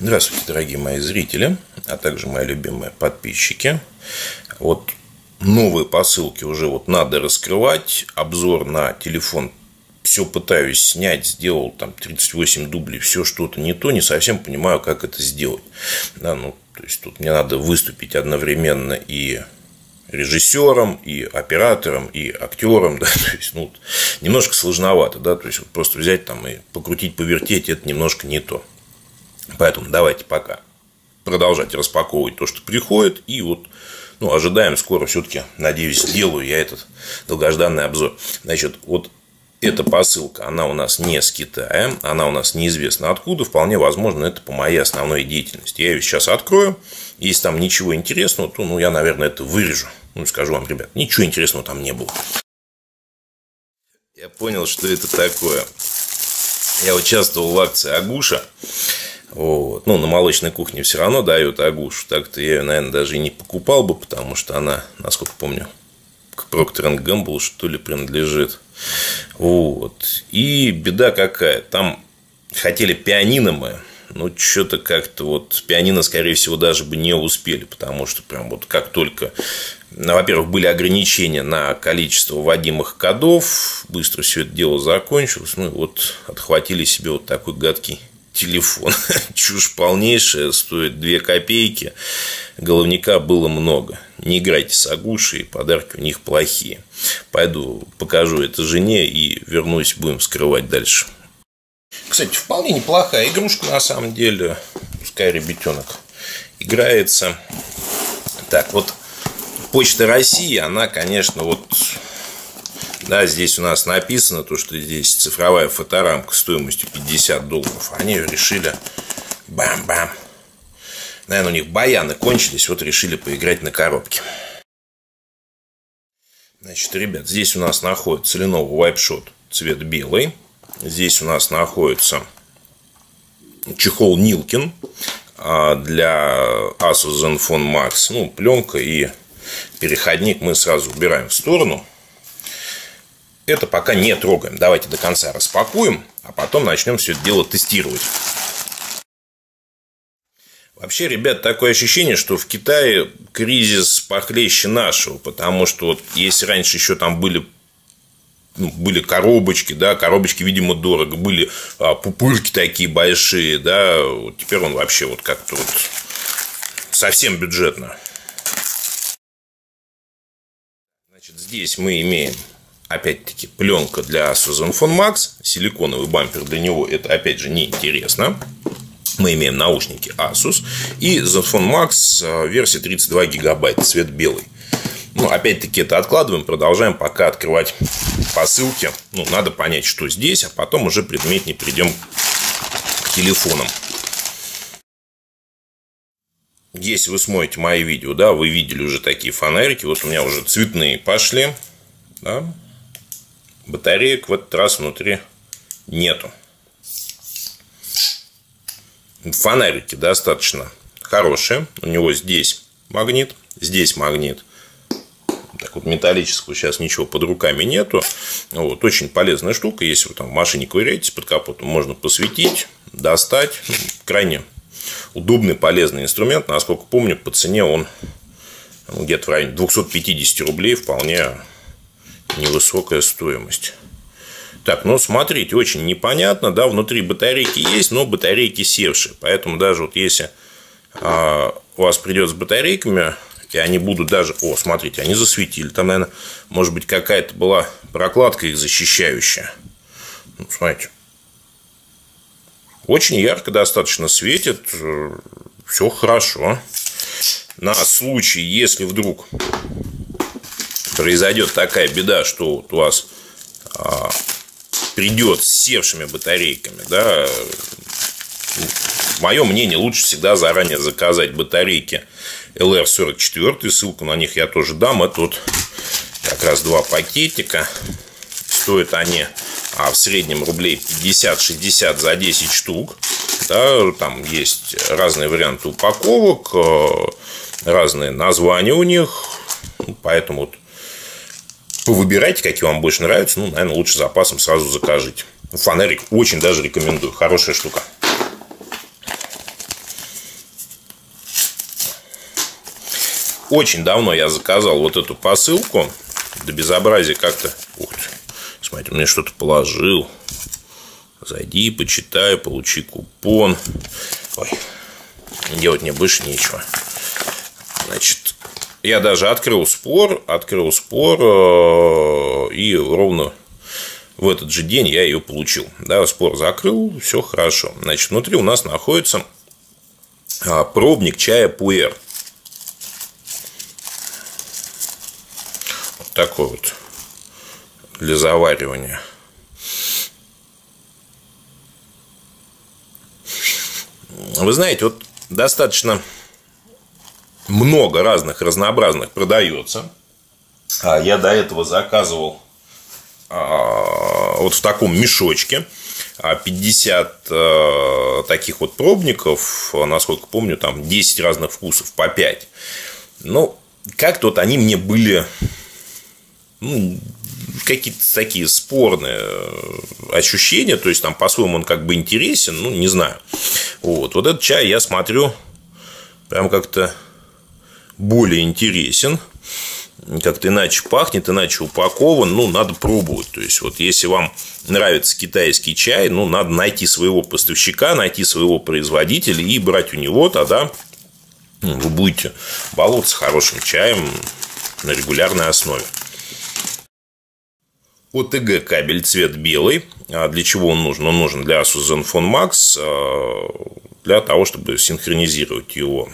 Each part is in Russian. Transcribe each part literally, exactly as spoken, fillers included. Здравствуйте, дорогие мои зрители, а также мои любимые подписчики. Вот новые посылки уже вот надо раскрывать. Обзор на телефон все пытаюсь снять, сделал там тридцать восемь дублей, все что-то не то, не совсем понимаю, как это сделать. Да, ну, то есть тут мне надо выступить одновременно и режиссером, и оператором, и актером, да, то есть, ну, немножко сложновато, да, то есть вот просто взять там и покрутить, повертеть, это немножко не то. Поэтому давайте пока продолжать распаковывать то, что приходит. И вот, ну, ожидаем скоро, все-таки, надеюсь, сделаю я этот долгожданный обзор. Значит, вот эта посылка, она у нас не с Китая, она у нас неизвестно откуда. Вполне возможно, это по моей основной деятельности. Я ее сейчас открою. Если там ничего интересного, то, ну, я, наверное, это вырежу. Ну, скажу вам, ребят, ничего интересного там не было. Я понял, что это такое. Я участвовал в акции Агуша. Вот. Ну, на молочной кухне все равно дают Агушу. Так-то я ее, наверное, даже и не покупал бы, потому что она, насколько помню, к Procter энд Gamble, что ли, принадлежит. Вот. И беда какая. Там хотели пианино мы, но что-то как-то вот пианино, скорее всего, даже бы не успели, потому что прям вот как только... Во-первых, были ограничения на количество вводимых кодов, быстро все это дело закончилось, ну и вот отхватили себе вот такой гадкий телефон. Чушь полнейшая, стоит две копейки. Головняка было много. Не играйте с Агушей, подарки у них плохие. Пойду покажу это жене и вернусь, будем вскрывать дальше. Кстати, вполне неплохая игрушка на самом деле. Пускай ребятенок играется. Так, вот Почта России, она, конечно, вот... Да, здесь у нас написано то, что здесь цифровая фоторамка стоимостью пятьдесят долларов. Они решили, бам-бам. Наверное, у них баяны кончились, вот решили поиграть на коробке. Значит, ребят, здесь у нас находится Lenovo Vibe Shot цвет белый. Здесь у нас находится чехол Nillkin для Asus ZenFone Max. Ну, пленка и переходник мы сразу убираем в сторону. Это пока не трогаем. Давайте до конца распакуем, а потом начнем все это дело тестировать. Вообще, ребят, такое ощущение, что в Китае кризис похлеще нашего, потому что вот если раньше еще там были, ну, были коробочки, да, коробочки, видимо, дорого, были а, пупырки такие большие, да, вот теперь он вообще вот как-то вот совсем бюджетно. Значит, здесь мы имеем опять-таки пленка для Asus ZenFone Max, силиконовый бампер для него, это опять же неинтересно. Мы имеем наушники Asus и ZenFone Max версия тридцать два гигабайта, цвет белый. Ну, опять-таки это откладываем, продолжаем пока открывать посылки. Ну, надо понять, что здесь, а потом уже предметнее придем к телефонам. Если вы смотрите мои видео, да, вы видели уже такие фонарики, вот у меня уже цветные пошли, да. Батареек в этот раз внутри нету. Фонарики достаточно хорошие. У него здесь магнит, здесь магнит. Так вот, металлического сейчас ничего под руками нету. Вот, очень полезная штука. Если вы там в машине ковыряетесь под капотом, можно посветить, достать. Ну, крайне удобный, полезный инструмент. Насколько помню, по цене он ну, где-то в районе двухсот пятидесяти рублей. Вполне... невысокая стоимость. Так, ну смотрите, очень непонятно, да, внутри батарейки есть, но батарейки севшие, поэтому даже вот если а, у вас придет с батарейками, и они будут даже, о, смотрите, они засветили, там, наверное, может быть, какая-то была прокладка их защищающая. Ну, смотрите, очень ярко достаточно светит, все хорошо. На случай, если вдруг произойдет такая беда, что вот у вас а, придет с севшими батарейками, да, мое мнение, лучше всегда заранее заказать батарейки эл эр сорок четыре, ссылку на них я тоже дам, это вот как раз два пакетика, стоят они а, в среднем рублей пятьдесят-шестьдесят за десять штук, да, там есть разные варианты упаковок, разные названия у них, поэтому вот выбирайте, какие вам больше нравятся. Ну, наверное, лучше запасом сразу закажите. Фонарик очень даже рекомендую. Хорошая штука. Очень давно я заказал вот эту посылку. До безобразия как-то... Ух ты, смотрите, мне что-то положил. Зайди, почитай, получи купон. Ой, делать мне больше нечего. Значит, я даже открыл спор, открыл спор, и ровно в этот же день я ее получил. Да, спор закрыл, все хорошо. Значит, внутри у нас находится пробник чая Пуэр. Вот такой вот для заваривания. Вы знаете, вот достаточно много разных разнообразных продается. Я до этого заказывал вот в таком мешочке пятьдесят таких вот пробников. Насколько помню, там десять разных вкусов по пять. Но как-то вот они мне были, ну, какие-то такие спорные ощущения. То есть там по-своему он как бы интересен, ну не знаю. Вот, вот этот чай, я смотрю, прям как-то более интересен, как-то иначе пахнет, иначе упакован, ну, надо пробовать. То есть, вот если вам нравится китайский чай, ну, надо найти своего поставщика, найти своего производителя и брать у него, тогда вы будете баловаться хорошим чаем на регулярной основе. о тэ гэ кабель, цвет белый. А для чего он нужен? Он нужен для Asus ZenFone Max, для того, чтобы синхронизировать его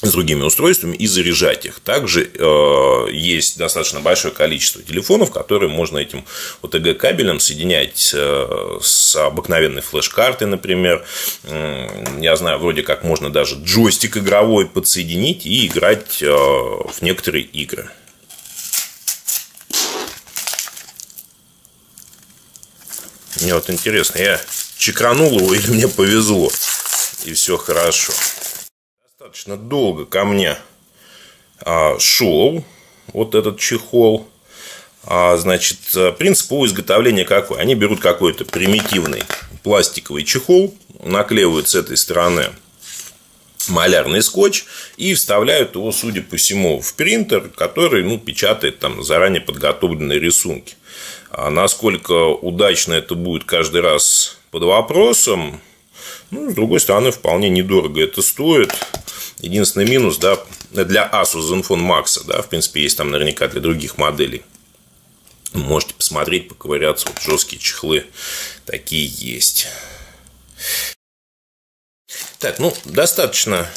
с другими устройствами и заряжать их. Также э, есть достаточно большое количество телефонов, которые можно этим о тэ гэ кабелем соединять э, с обыкновенной флеш-картой, например. Э, я знаю, вроде как можно даже джойстик игровой подсоединить и играть э, в некоторые игры. Мне вот интересно, я чекранул его или мне повезло, и все хорошо. Достаточно долго ко мне а, шел вот этот чехол. А, значит, принцип его изготовления какой? Они берут какой-то примитивный пластиковый чехол, наклеивают с этой стороны малярный скотч и вставляют его, судя по всему, в принтер, который, ну, печатает там заранее подготовленные рисунки. А насколько удачно это будет каждый раз под вопросом. Ну, с другой стороны, вполне недорого это стоит. Единственный минус, да, для Asus ZenFone Max, да, в принципе, есть там наверняка для других моделей. Можете посмотреть, поковыряться, вот жесткие чехлы такие есть. Так, ну, достаточно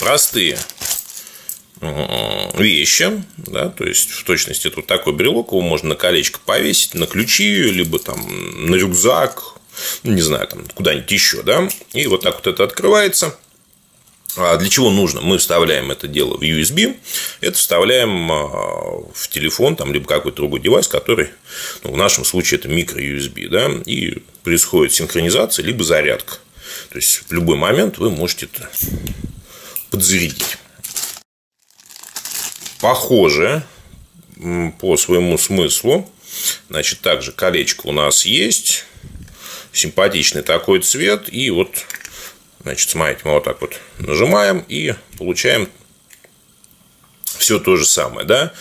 простые вещи, да, то есть в точности тут вот такой брелок, его можно на колечко повесить, на ключи, либо там на рюкзак. Не знаю, там куда-нибудь еще, да. И вот так вот это открывается. А для чего нужно? Мы вставляем это дело в ю эс би. Это вставляем в телефон, там, либо какой-то другой девайс, который, ну, в нашем случае это микро ю эс би, да. И происходит синхронизация, либо зарядка. То есть в любой момент вы можете это подзарядить. Похоже по своему смыслу. Значит, также колечко у нас есть. Симпатичный такой цвет. И вот, значит, смотрите, мы вот так вот нажимаем и получаем все то же самое, да?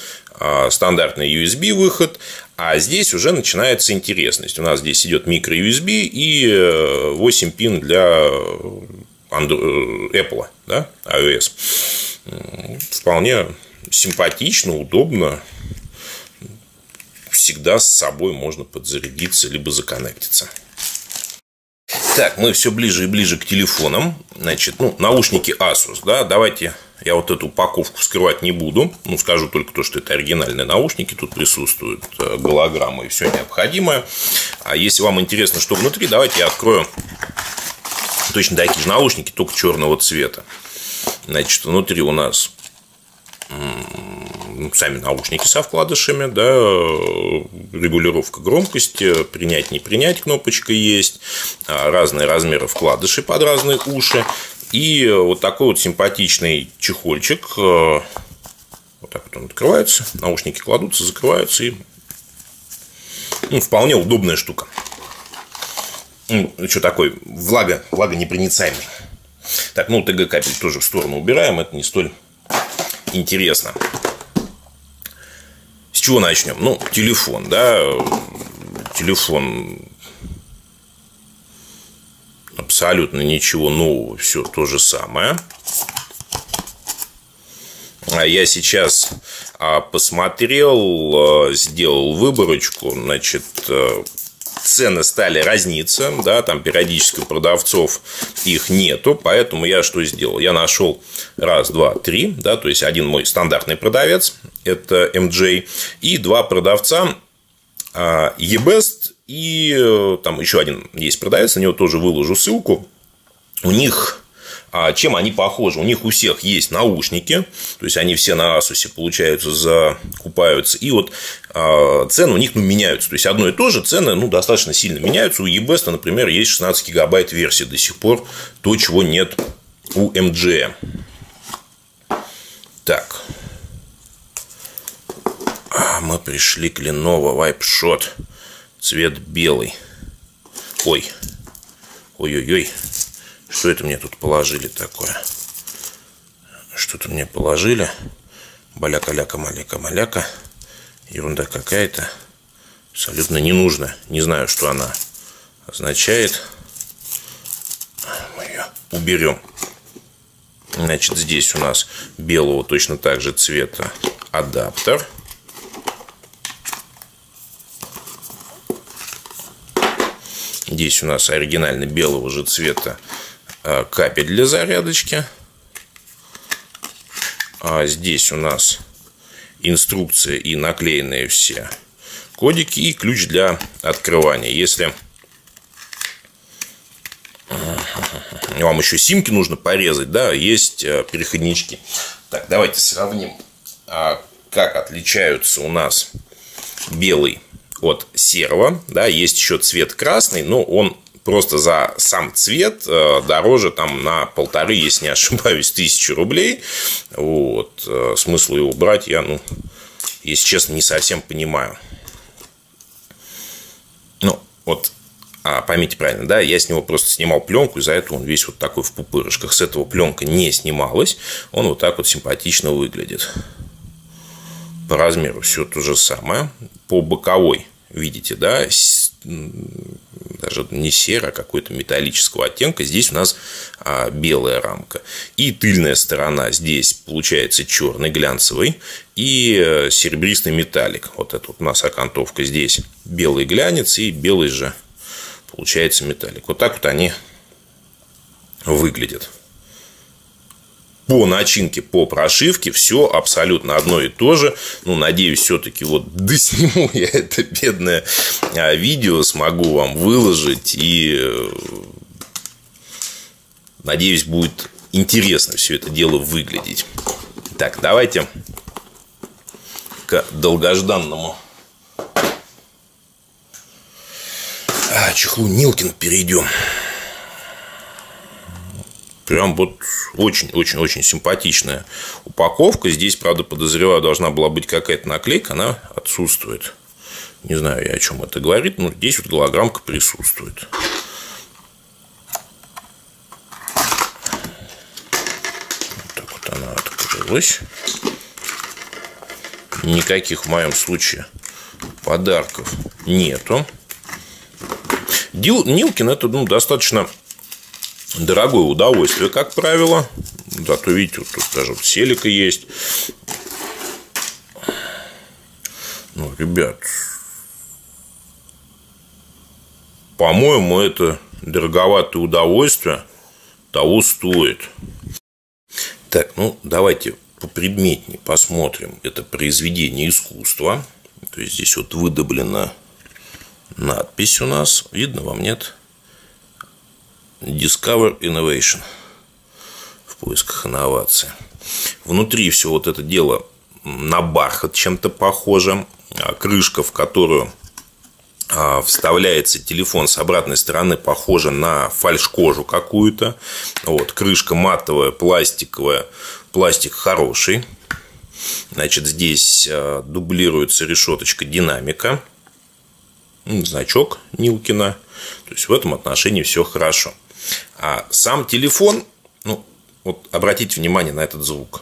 Стандартный ю эс би выход. А здесь уже начинается интересность. У нас здесь идет микро ю эс би и восемь пин для Apple, да? iOS. Вполне симпатично, удобно. Всегда с собой можно подзарядиться либо законнектиться. Так, мы все ближе и ближе к телефонам. Значит, ну, наушники Asus, да, давайте я вот эту упаковку вскрывать не буду. Ну, скажу только то, что это оригинальные наушники, тут присутствуют голограммы и все необходимое. А если вам интересно, что внутри, давайте я открою точно такие же наушники, только черного цвета. Значит, внутри у нас сами наушники со вкладышами, да, регулировка громкости, принять, не принять кнопочка есть, разные размеры вкладышей под разные уши и вот такой вот симпатичный чехольчик. Вот так вот он открывается, наушники кладутся, закрываются и, ну, вполне удобная штука. Ну, что такой, влага, влага непроницаемый. Так, ну, тэ гэ кабель тоже в сторону убираем, это не столь интересно. С чего начнем? Ну, телефон, да, телефон абсолютно ничего нового, все то же самое. Я сейчас посмотрел, сделал выборочку, значит, цены стали разниться, да, там периодически продавцов их нету, поэтому я что сделал? Я нашел раз, два, три, да, то есть один мой стандартный продавец, это эм джей, и два продавца, eBest, и там еще один есть продавец, на него тоже выложу ссылку, у них... Чем они похожи? У них у всех есть наушники, то есть они все на Asus, получается, закупаются, и вот цены у них, ну, меняются, то есть одно и то же, цены, ну, достаточно сильно меняются. У eBest, например, есть шестнадцать гигабайт версии до сих пор, то, чего нет у эм джи. Так, мы пришли к Lenovo Vibe Shot, цвет белый. Ой, ой-ой-ой. Что это мне тут положили такое? Что-то мне положили. Баляка-ляка-маляка-маляка. Ерунда какая-то. Абсолютно не нужно. Не знаю, что она означает. Мы ее уберем. Значит, здесь у нас белого точно так же цвета адаптер. Здесь у нас оригинально белого же цвета капель для зарядочки. А здесь у нас инструкция и наклеенные все кодики и ключ для открывания. Если вам еще симки нужно порезать, да, есть переходнички. Так, давайте сравним, как отличаются у нас белый от серого. Да, есть еще цвет красный, но он просто за сам цвет дороже там на полторы, если не ошибаюсь, тысячи рублей. Вот. Смысл его брать я, ну, если честно, не совсем понимаю. Ну, вот, а, поймите правильно, да, я с него просто снимал пленку, из-за этого он весь вот такой в пупырышках. С этого пленка не снималась, он вот так вот симпатично выглядит. По размеру все то же самое. По боковой, видите, да, даже не серо, а какой-то металлического оттенка. Здесь у нас а, белая рамка. И тыльная сторона здесь получается черный, глянцевый. И серебристый металлик. Вот это вот у нас окантовка. Здесь белый глянец и белый же получается металлик. Вот так вот они выглядят. По начинке, по прошивке все абсолютно одно и то же. Ну, надеюсь, все-таки вот досниму я это бедное видео, смогу вам выложить. И надеюсь, будет интересно все это дело выглядеть. Так, давайте к долгожданному чехлу Ниллкин перейдем. Прям вот очень-очень-очень симпатичная упаковка. Здесь, правда, подозреваю, должна была быть какая-то наклейка, она отсутствует. Не знаю я, о чем это говорит, но здесь вот голограммка присутствует. Вот так вот она открылась. Никаких в моем случае подарков нету. Ниллкин — это, ну, достаточно... дорогое удовольствие, как правило. Зато, видите, вот тут даже вот селика есть. Ну, ребят, по-моему, это дороговатое удовольствие того стоит. Так, ну, давайте попредметнее посмотрим это произведение искусства. То есть, здесь вот выдавлена надпись у нас. Видно вам, нет? Discover Innovation. В поисках инновации. Внутри все вот это дело на бархат чем-то похоже. Крышка, в которую вставляется телефон с обратной стороны, похожа на фальш-кожу какую-то. Вот, крышка матовая, пластиковая. Пластик хороший. Значит, здесь дублируется решеточка динамика. Значок Ниллкина. То есть в этом отношении все хорошо. А сам телефон, ну, вот обратите внимание на этот звук.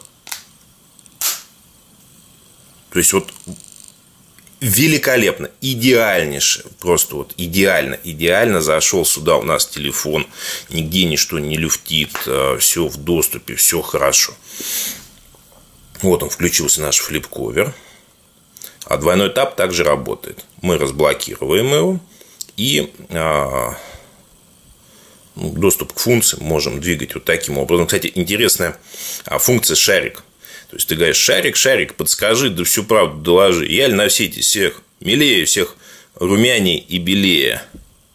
То есть вот великолепно, идеальнейше, просто вот идеально, идеально зашел сюда у нас телефон, нигде ничто не люфтит, все в доступе, все хорошо. Вот он, включился наш флип-ковер, а двойной тап также работает. Мы разблокируем его и а, доступ к функции можем двигать вот таким образом. Кстати, интересная функция шарик. То есть ты говоришь: шарик, шарик, подскажи, да всю правду доложи. Я ли на сети всех милее, всех румяней и белее.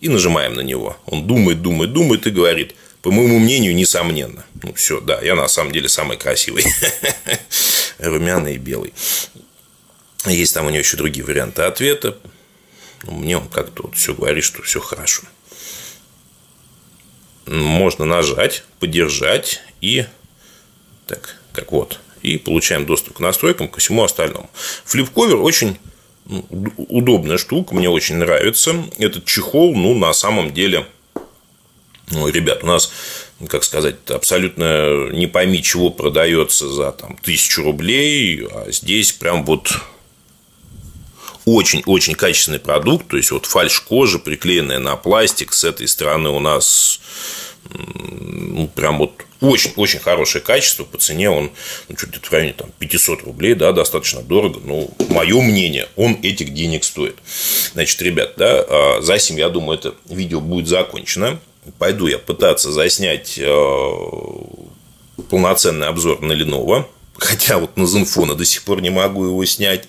И нажимаем на него. Он думает, думает, думает и говорит: по моему мнению, несомненно. Ну все, да, я на самом деле самый красивый. Румяный и белый. Есть там у него еще другие варианты ответа. Мне он как-то вот все говорит, что все хорошо. Можно нажать, подержать и так, как вот. И получаем доступ к настройкам, ко всему остальному. Флип-ковер очень удобная штука, мне очень нравится. Этот чехол, ну, на самом деле... Ну, ребят, у нас, как сказать, абсолютно не пойми чего продается за там тысячу рублей, а здесь прям вот очень-очень качественный продукт, то есть вот фальш-кожа, приклеенная на пластик, с этой стороны у нас, ну, прям вот очень-очень хорошее качество, по цене он, ну, чуть в районе там пятьсот рублей, да, достаточно дорого, но мое мнение, он этих денег стоит. Значит, ребят, да, за сим, я думаю, это видео будет закончено. Пойду я пытаться заснять полноценный обзор на Lenovo. Хотя вот на ZenFone до сих пор не могу его снять.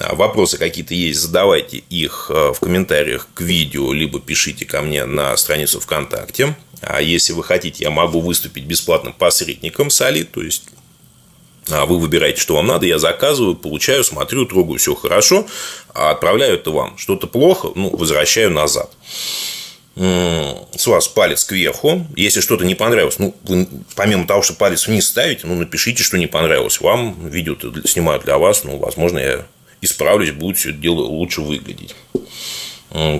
Вопросы какие-то есть, задавайте их в комментариях к видео, либо пишите ко мне на страницу ВКонтакте. А если вы хотите, я могу выступить бесплатным посредником с Али. То есть вы выбираете, что вам надо, я заказываю, получаю, смотрю, трогаю, все хорошо. А отправляю это вам. Что-то плохо, ну, возвращаю назад. С вас палец кверху. Если что-то не понравилось, ну, вы, помимо того, что палец вниз ставите, ну, напишите, что не понравилось вам. Видео снимаю для вас, ну, возможно, я исправлюсь, будет все это дело лучше выглядеть.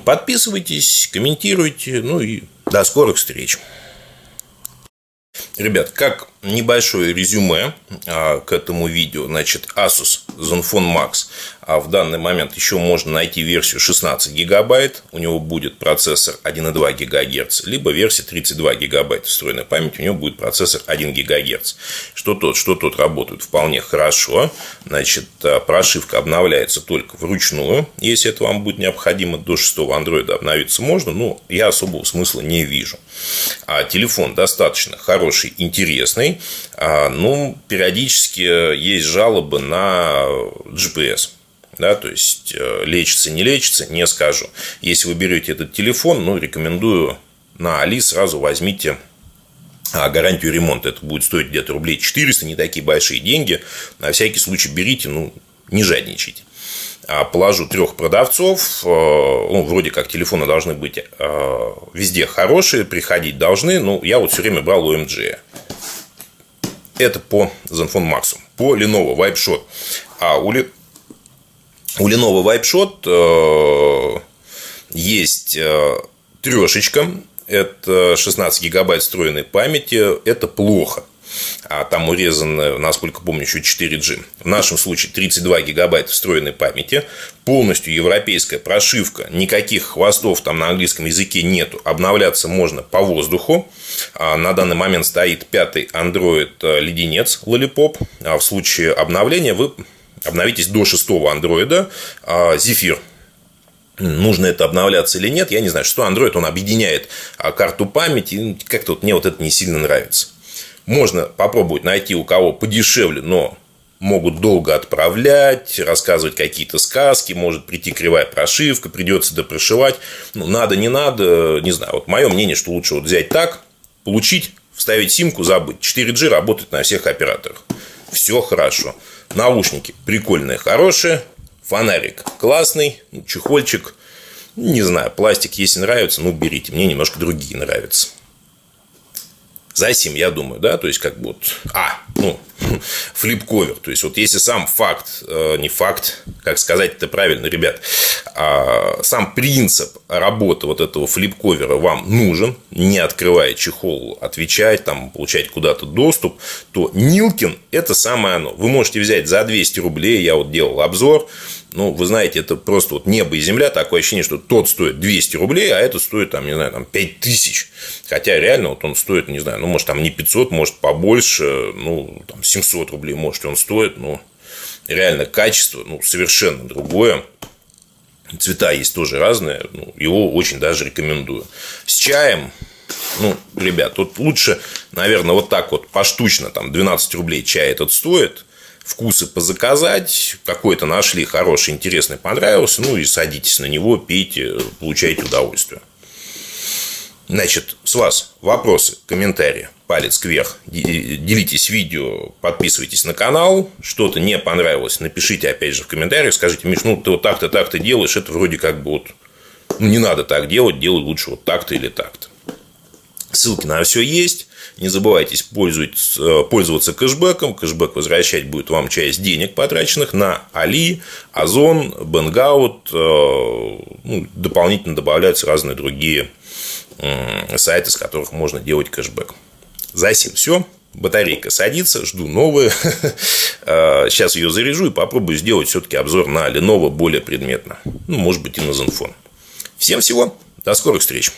Подписывайтесь, комментируйте, ну и до скорых встреч. Ребят, как небольшое резюме а, к этому видео, значит, Asus ZenFone Max, а в данный момент еще можно найти версию шестнадцать гигабайт, у него будет процессор один и два гигагерца, либо версия тридцать два гигабайта встроенной памяти, у него будет процессор один гигагерц. Что тот, что тот работают вполне хорошо, значит, прошивка обновляется только вручную, если это вам будет необходимо, до шестого андроида обновиться можно, но я особого смысла не вижу. А телефон достаточно хороший, интересный, но периодически есть жалобы на джи пи эс. Да, то есть лечится, не лечится, не скажу. Если вы берете этот телефон, ну, рекомендую на Али сразу возьмите гарантию ремонта. Это будет стоить где-то рублей четыреста, не такие большие деньги. На всякий случай берите, ну, не жадничайте. Положу трех продавцов, ну, вроде как телефоны должны быть везде хорошие, приходить должны, но я вот все время брал у эм джи. Это по ZenFone Max. По Lenovo Vibe Shot. А у У Lenovo Vibe Shot э, есть э, трешечка, это шестнадцать гигабайт встроенной памяти, это плохо. А там урезано, насколько помню, еще четыре джи. В нашем случае тридцать два гигабайта встроенной памяти, полностью европейская прошивка, никаких хвостов там на английском языке нету, обновляться можно по воздуху. А на данный момент стоит пятый Android леденец Lollipop. А в случае обновления вы обновитесь до шестого андроида. Зефир. Нужно это обновляться или нет, я не знаю. Что Android, он объединяет карту памяти. Как-то вот мне вот это не сильно нравится. Можно попробовать найти у кого подешевле, но могут долго отправлять, рассказывать какие-то сказки. Может прийти кривая прошивка, придется допрошивать. Ну, надо, не надо, не знаю. Вот мое мнение, что лучше вот взять так, получить, вставить симку, забыть. четыре джи работает на всех операторах. Все хорошо. Наушники прикольные, хорошие. Фонарик классный. Чехольчик. Не знаю, пластик, если нравится, ну, берите. Мне немножко другие нравятся. За сим, я думаю, да? То есть, как бы вот... А, ну, флип-ковер. То есть, вот если сам факт, э, не факт, как сказать это правильно, ребят, э, сам принцип работы вот этого флип-ковера вам нужен, не открывая чехол, отвечать, там, получать куда-то доступ, то Nillkin – это самое оно. Вы можете взять за двести рублей, я вот делал обзор. Ну, вы знаете, это просто вот небо и земля. Такое ощущение, что тот стоит двести рублей, а это стоит, там, не знаю, там, пять тысяч. Хотя реально вот он стоит, не знаю, ну, может, там не пятьсот, может, побольше. Ну, там, семьсот рублей, может, он стоит. Но реально качество, ну, совершенно другое. Цвета есть тоже разные. Ну, его очень даже рекомендую. С чаем, ну, ребят, тут лучше, наверное, вот так вот поштучно. Там, двенадцать рублей чай этот стоит. Вкусы позаказать, какой-то нашли хороший, интересный, понравился, ну и садитесь на него, пейте, получайте удовольствие. Значит, с вас вопросы, комментарии, палец кверх, делитесь видео, подписывайтесь на канал, что-то не понравилось, напишите опять же в комментариях, скажите: Миш, ну ты вот так-то, так-то делаешь, это вроде как бы вот, ну, не надо так делать, делай лучше вот так-то или так-то. Ссылки на все есть. Не забывайте пользоваться кэшбэком. Кэшбэк возвращать будет вам часть денег, потраченных на Али, Озон, Bangout. Ну, дополнительно добавляются разные другие сайты, с которых можно делать кэшбэк. За сим все. Батарейка садится, жду новые. Сейчас ее заряжу и попробую сделать все-таки обзор на Lenovo более предметно. Ну, может быть, и на ZenFone. Всем всего. До скорых встреч.